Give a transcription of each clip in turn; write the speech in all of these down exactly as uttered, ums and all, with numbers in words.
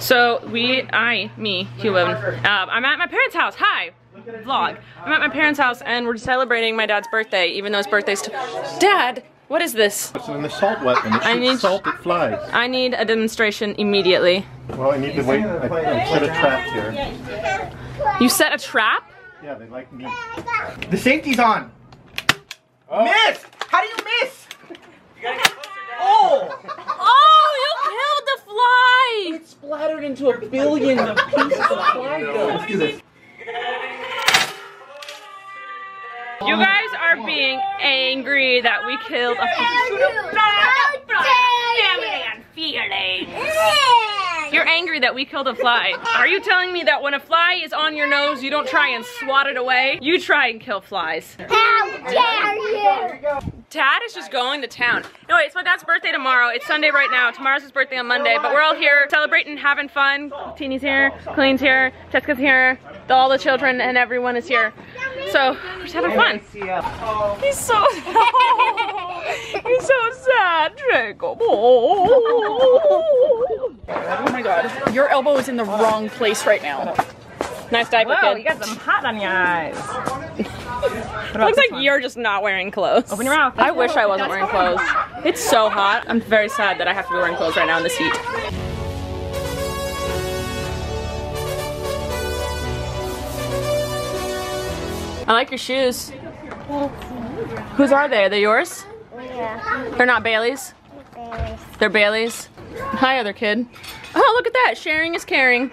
So we, I, me, Human, um, I'm at my parents' house. Hi, vlog. I'm at my parents' house and we're celebrating my dad's birthday, even though his birthday's t- Dad, what is this? It's an assault weapon. It shoots salted flies. I need a demonstration immediately. Well, I need to wait. I, I set a trap here. You set a trap? Yeah, they like me. The safety's on. Oh. Miss! How do you miss? You gotta get closer, Dad. Oh! Oh, you killed the fly! It splattered into a billion of pieces of fly dough. Let's do this. You guys are being angry that we killed a fly. You're angry that we killed a fly. Are you telling me that when a fly is on your nose, you don't try and swat it away? You try and kill flies. How dare you! Dad is just going to town. No, wait, it's my dad's birthday tomorrow. It's Sunday right now. Tomorrow's his birthday on Monday, but we're all here celebrating, having fun. Teeny's here, Colleen's here, Jessica's here, all the children and everyone is here. So, we're just having fun. He's so, oh, he's so sad, Jacob. Oh. Oh my God, your elbow is in the wrong place right now. Nice diaper, whoa, kid. You got some hot on your eyes. Looks like one? You're just not wearing clothes. Open your mouth. I wish I wasn't wearing clothes. It's so hot. I'm very sad that I have to be wearing clothes right now in this heat. I like your shoes. Whose are they? Are they yours? Yeah. They're not Bailey's? Bailey's. They're Bailey's. Hi, other kid. Oh, look at that. Sharing is caring.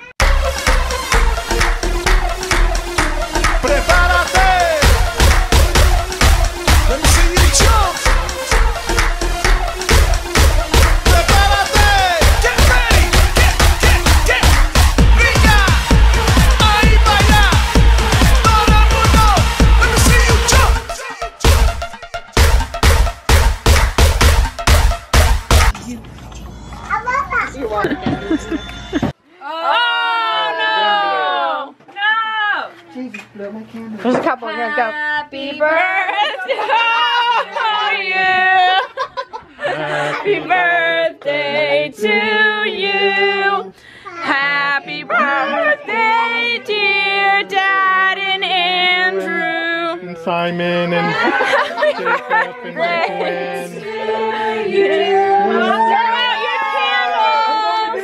There's a couple. Happy go. Happy birthday to you. Happy birthday to you. Happy birthday, dear Dad and Andrew. And Simon and Jacob and Matt. To you. Blow out your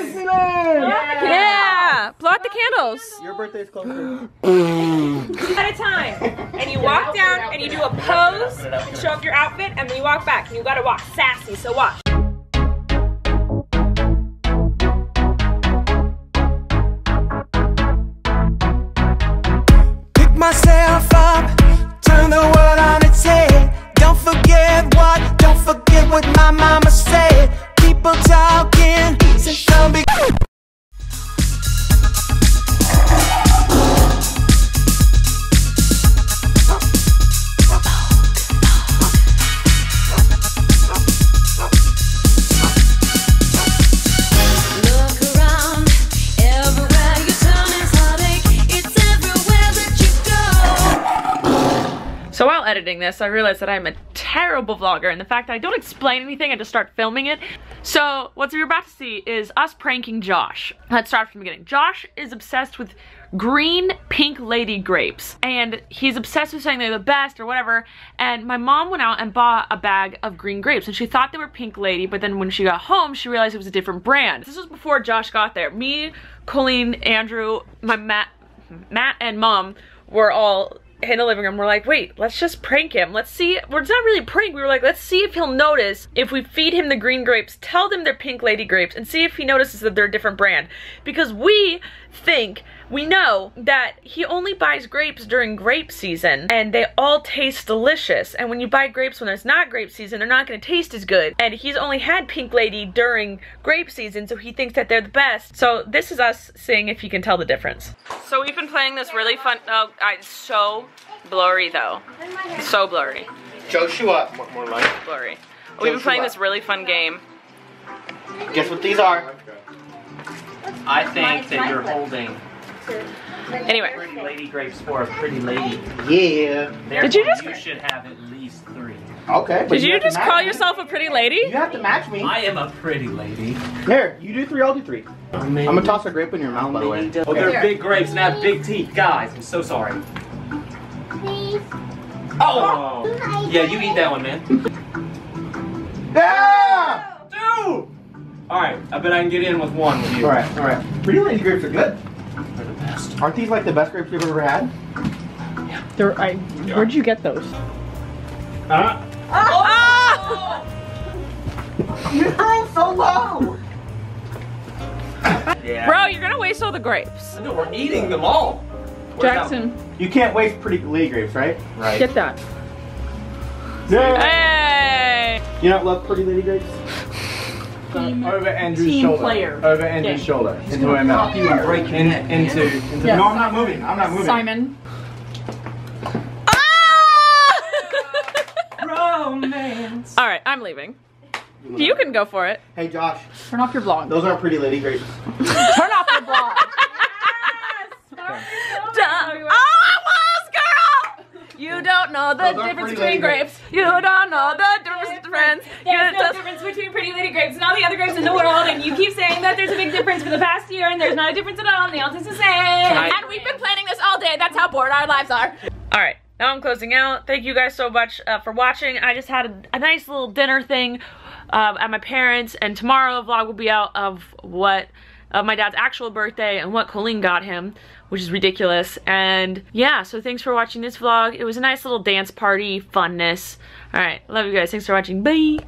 candles. Yeah, blow out the candles. Your birthday's closer. At a time, and you walk down and you do a pose and show off your outfit, and then you walk back and you gotta walk sassy, so watch. Pick myself up, turn the world on its head. Don't forget what, don't forget what my mama said. People talking since the beginning. So while editing this, I realized that I'm a terrible vlogger, and the fact that I don't explain anything, I just start filming it. So what you're about to see is us pranking Josh. Let's start from the beginning. Josh is obsessed with green Pink Lady grapes, and he's obsessed with saying they're the best or whatever, and my mom went out and bought a bag of green grapes, and she thought they were Pink Lady, but then when she got home, she realized it was a different brand. This was before Josh got there. Me, Colleen, Andrew, my Matt, Matt and Mom were all in the living room. We're like, wait, let's just prank him. Let's see. Well, it's not really a prank. We were like, let's see if he'll notice if we feed him the green grapes, tell them they're Pink Lady grapes, and see if he notices that they're a different brand. Because we think, we know that he only buys grapes during grape season, and they all taste delicious. And when you buy grapes when there's not grape season, they're not going to taste as good. And he's only had Pink Lady during grape season, so he thinks that they're the best. So this is us seeing if he can tell the difference. So we've been playing this really fun, oh, it's so blurry though. It's so blurry. Joshua, more, more light. Blurry. Joshua. We've been playing this really fun game. Guess what these are? I think that you're holding. Anyway. Pretty lady grapes for a pretty lady. Yeah. Therefore, did you just? You should have at least three. Okay. Did you, you just call me. yourself a pretty lady? You have to match me. I am a pretty lady. Here, you do three, I'll do three. I'm gonna toss a grape in your mouth, by the way. Oh, they're big grapes and have big teeth. Guys, I'm so sorry. Please. Oh! oh yeah, you eat that one, man. Yeah! Dude! Alright, I bet I can get in with one with you. Alright, alright. Pretty lady grapes are good. They're the best. Aren't these like the best grapes you've ever had? Yeah. They're, I, yeah. Where'd you get those? Huh? Oh! You're throwing so low! Yeah. Bro, you're gonna waste all the grapes. No, we're eating them all. Jackson. You can't waste pretty lady grapes, right? Right. Get that. Yay! Hey! You don't love pretty lady grapes? Team over Andrew's team shoulder. Player. Over Andrew's yeah. shoulder. He's into him out. You and break in, in, into, into yes. No, I'm not moving. I'm not moving. Simon. Romance. All right, I'm leaving. You can go for it. Hey, Josh. Turn off your vlog. Those aren't pretty lady grapes. Turn off your vlog. Yes, oh, I was, girl. You don't know the Those difference between grapes. grapes. You don't know the difference. difference. There's you no difference between pretty lady grapes and all the other grapes in the world. And you keep saying that there's a big difference for the past year, and there's not a difference at all. And the all is the same. And we've been planning this all day. That's how bored our lives are. All right. Now I'm closing out. Thank you guys so much uh, for watching. I just had a, a nice little dinner thing uh, at my parents', and tomorrow the vlog will be out of what of my dad's actual birthday and what Colleen got him, which is ridiculous. And yeah, so thanks for watching this vlog. It was a nice little dance party funness. All right, love you guys. Thanks for watching. Bye.